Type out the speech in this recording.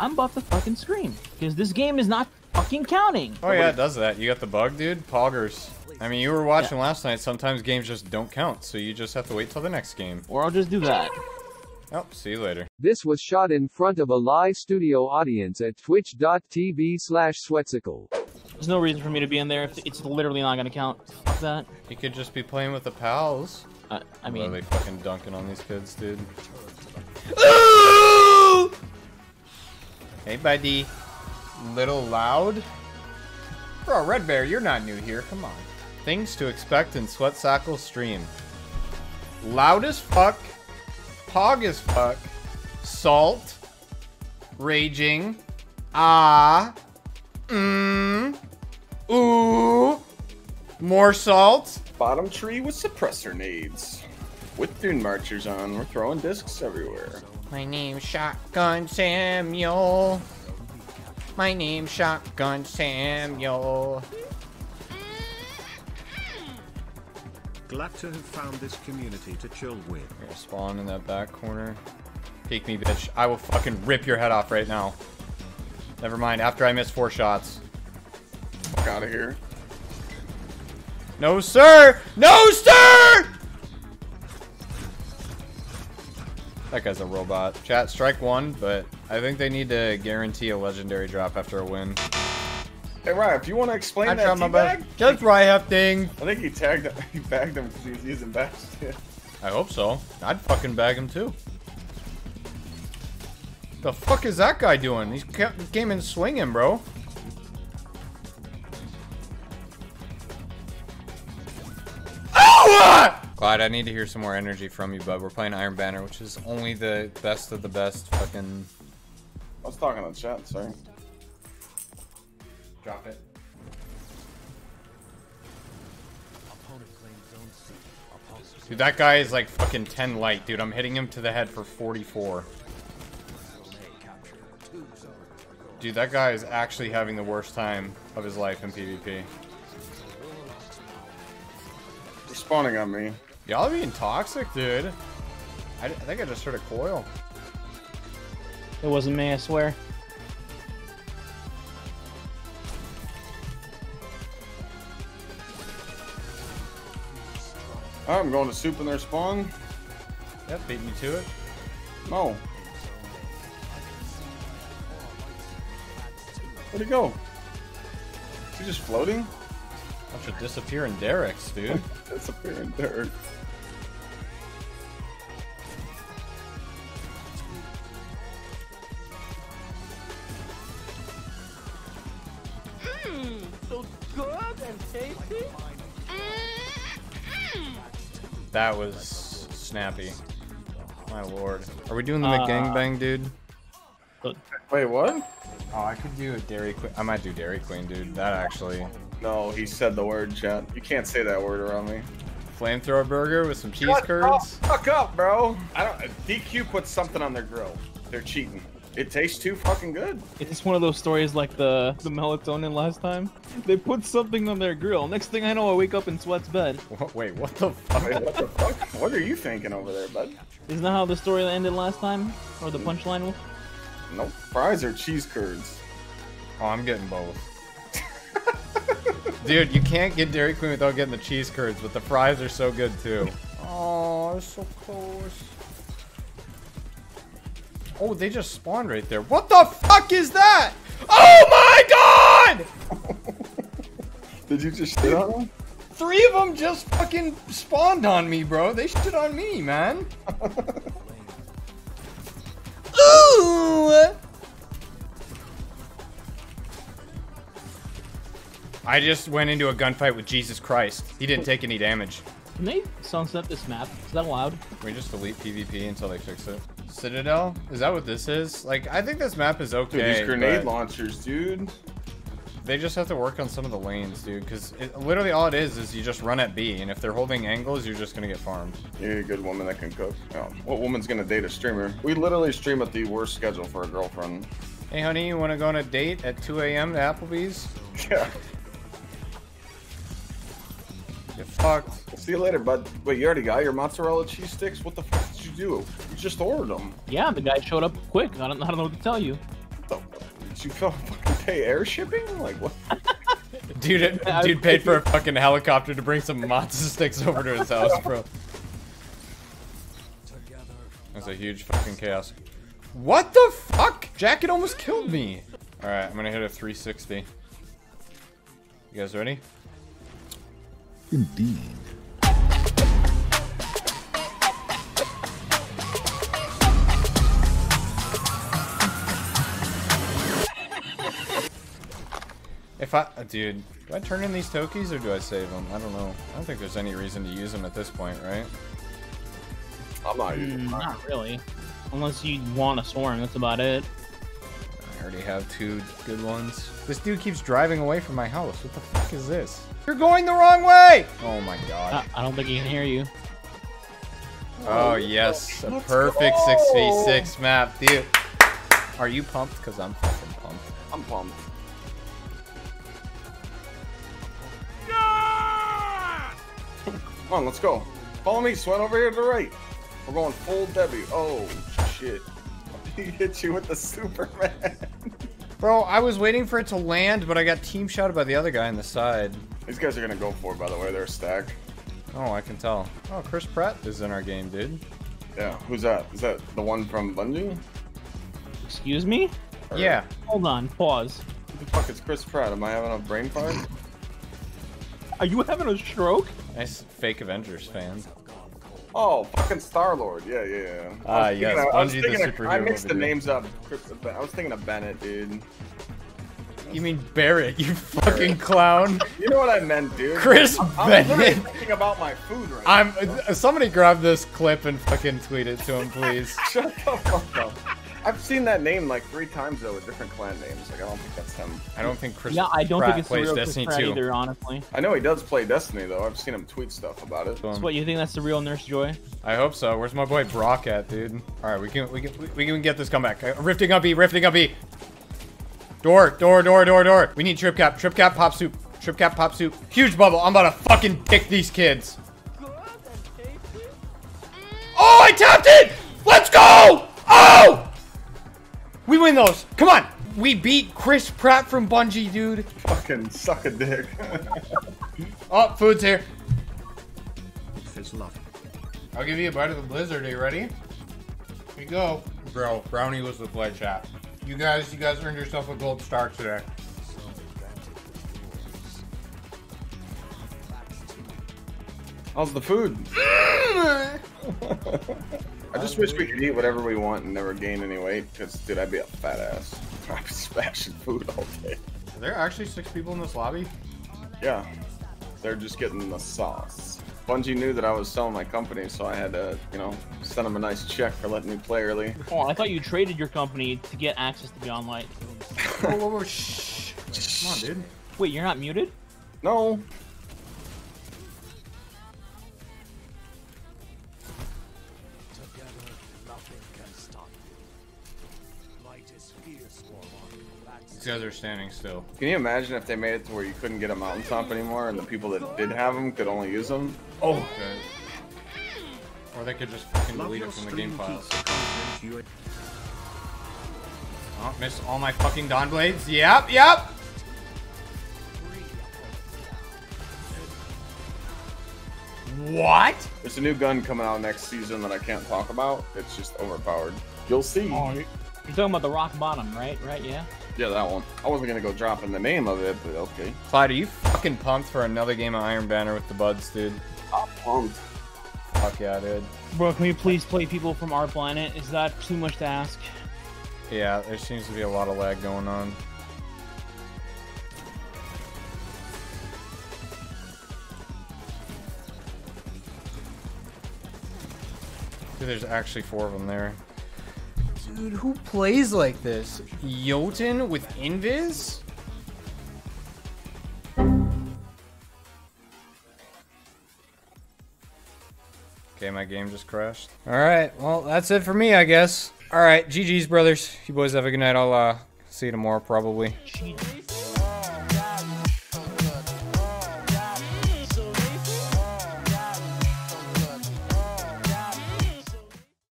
I'm about to fucking scream because this game is not fucking counting. Oh yeah, it does that. You got the bug, dude. Poggers. I mean, you were watching last night. Sometimes games just don't count, so you just have to wait till the next game. Or I'll just do that. Oh, see you later. This was shot in front of a live studio audience at twitch.tv/sweatcicle. There's no reason for me to be in there. If it's literally not gonna count. Fuck that. You could just be playing with the pals. I mean, really fucking dunking on these kids, dude. Hey, buddy. Little loud. Bro, Red Bear, you're not new here. Come on. Things to expect in Sweatcicle stream. Loud as fuck. Pog as fuck. Salt. Raging. Ah. Mmm. Ooh. More salt. Bottom tree with suppressor nades. With Dune Marchers on, we're throwing discs everywhere. My name's Shotgun Samuel. My name's Shotgun Samuel. Glad to have found this community to chill with. You're gonna spawn in that back corner. Peek me, bitch. I will fucking rip your head off right now. Never mind, after I miss 4 shots. Fuck out of here. No, sir! No, sir! That guy's a robot. Chat, strike one, but I think they need to guarantee a legendary drop after a win. Hey, Ryan, if you want to explain that teabag? Just Ryan thing. I think he tagged him. He bagged him because he was using bags. I hope so. I'd fucking bag him, too. The fuck is that guy doing? He came in swinging, bro. Clyde, I need to hear some more energy from you, bud. We're playing Iron Banner, which is only the best of the best fucking... I was talking on chat, sorry. Drop it. Dude, that guy is like fucking 10 light, dude. I'm hitting him to the head for 44. Dude, that guy is actually having the worst time of his life in PvP. They're spawning on me. Y'all are being toxic, dude. I think I just heard a coil. It wasn't me, I swear. I'm going to soup in their spawn. That beat me to it. No. Where'd he go? Is he just floating? Bunch of disappearing derricks, dude. Disappearing derricks. Mmm, so good and tasty. That was snappy. My lord. Are we doing the McGangbang, dude? Wait, what? Oh, I could do a Dairy Queen. I might do Dairy Queen, dude. That actually... No, he said the word, chat. You can't say that word around me. Flamethrower burger with some cheese curds. Fuck up, bro. I don't. DQ put something on their grill. They're cheating. It tastes too fucking good. It's one of those stories like the melatonin last time. They put something on their grill. Next thing I know, I wake up in Sweat's bed. Wait, what the fuck? Wait, what the fuck? What are you thinking over there, bud? Isn't that how the story ended last time? Or the punchline was? Nope. Fries or cheese curds? Oh, I'm getting both. Dude, you can't get Dairy Queen without getting the cheese curds, but the fries are so good too. Oh, they're so close. Oh, they just spawned right there. What the fuck is that? Oh my god! Did you just shit on them? 3 of them just fucking spawned on me, bro. They shit on me, man. Ooh! I just went into a gunfight with Jesus Christ. He didn't take any damage. Can they sunset this map? Is that allowed? Can we just delete PvP until they fix it? Citadel? Is that what this is? Like, I think this map is okay. Dude, these grenade launchers, dude. They just have to work on some of the lanes, dude. Because literally all it is you just run at B. And if they're holding angles, you're just going to get farmed. You're a good woman that can cook. Oh, what woman's going to date a streamer? We literally stream at the worst schedule for a girlfriend. Hey, honey, you want to go on a date at 2 a.m. to Applebee's? Yeah. Fucked. See you later, bud. Wait, you already got your mozzarella cheese sticks? What the fuck did you do? You just ordered them. Yeah, the guy showed up quick. I don't know what to tell you. What the Did you fucking pay air shipping? Like what? dude paid for a fucking helicopter to bring some matzo sticks over to his house, bro. That's a huge fucking chaos. What the fuck? Jacket almost killed me. All right, I'm gonna hit a 360. You guys ready? Indeed. If I, dude, do I turn in these Tokis or do I save them? I don't know. I don't think there's any reason to use them at this point, right? I'm not using them. Not really. Unless you want a swarm, that's about it. I already have two good ones. This dude keeps driving away from my house. What the fuck is this? You're going the wrong way! Oh my god. I don't think he can hear you. Oh yes, a perfect 6v6 map, dude. Are you pumped? Because I'm fucking pumped. I'm pumped. Come on, let's go. Follow me, Sweat, over here to the right. We're going full Debbie. Oh, shit. He hit you with the Superman. Bro, I was waiting for it to land, but I got team shotted by the other guy on the side. These guys are going to go for it, by the way. They're a stack. Oh, I can tell. Oh, Chris Pratt is in our game, dude. Yeah, who's that? Is that the one from Bungie? Excuse me? Or... yeah. Hold on, pause. Who the fuck is Chris Pratt? Am I having a brain fart? Are you having a stroke? Nice fake Avengers fan. Oh, fucking Star-Lord. Yeah, yeah, yeah. Ah, yes. Bungie the superhero. I mixed the names up. I was thinking of Bennett, dude. You mean Barrett, you fucking clown. You know what I meant, dude. Chris Bennett. I'm literally thinking about my food right now. Somebody grab this clip and fucking tweet it to him, please. Shut the fuck up. I've seen that name like 3 times though with different clan names. Like I don't think that's him. I don't think Chris Pratt plays real Destiny 2 either, honestly. I know he does play Destiny though. I've seen him tweet stuff about it. So what, you think that's the real Nurse Joy? I hope so. Where's my boy Brock at, dude? All right, we can get this comeback. Rifting up E, rifting up E. Door. We need trip cap, pop soup, Huge bubble. I'm about to fucking pick these kids. Oh, I tapped it. Let's go. Oh. We win those. Come on. We beat Chris Pratt from Bungie, dude. Fucking suck a dick. Oh, food's here. I'll give you a bite of the blizzard. Are you ready? Here you go. Bro, Brownie was the play chat. You guys earned yourself a gold star today. How's the food? I just wish we could eat whatever we want and never gain any weight, because, dude, I'd be a fat ass. I'd be smashing food all day. Are there actually 6 people in this lobby? Yeah. They're just getting the sauce. Bungie knew that I was selling my company, so I had to, you know, send them a nice check for letting me play early. Oh, I thought you traded your company to get access to Beyond Light. Whoa, shh. Come on, dude. Wait, you're not muted? No. These guys are standing still. Can you imagine if they made it to where you couldn't get a mountaintop anymore and the people that did have them could only use them? Oh, okay. Or they could just fucking delete it from the game files. Oh, missed all my fucking Dawnblades. Yep. What? There's a new gun coming out next season that I can't talk about. It's just overpowered. You'll see. Oh, you're talking about the Rock Bottom, right? Right, yeah? Yeah, that one. I wasn't gonna go dropping the name of it, but okay. Clyde, are you fucking pumped for another game of Iron Banner with the buds, dude? I'm pumped. Fuck yeah, dude. Bro, can we please play people from our planet? Is that too much to ask? Yeah, there seems to be a lot of lag going on. Dude, there's actually 4 of them there. Dude, who plays like this? Jotun with invis? Okay, my game just crashed. Alright, well, that's it for me, I guess. Alright, GG's, brothers. You boys have a good night. I'll see you tomorrow, probably.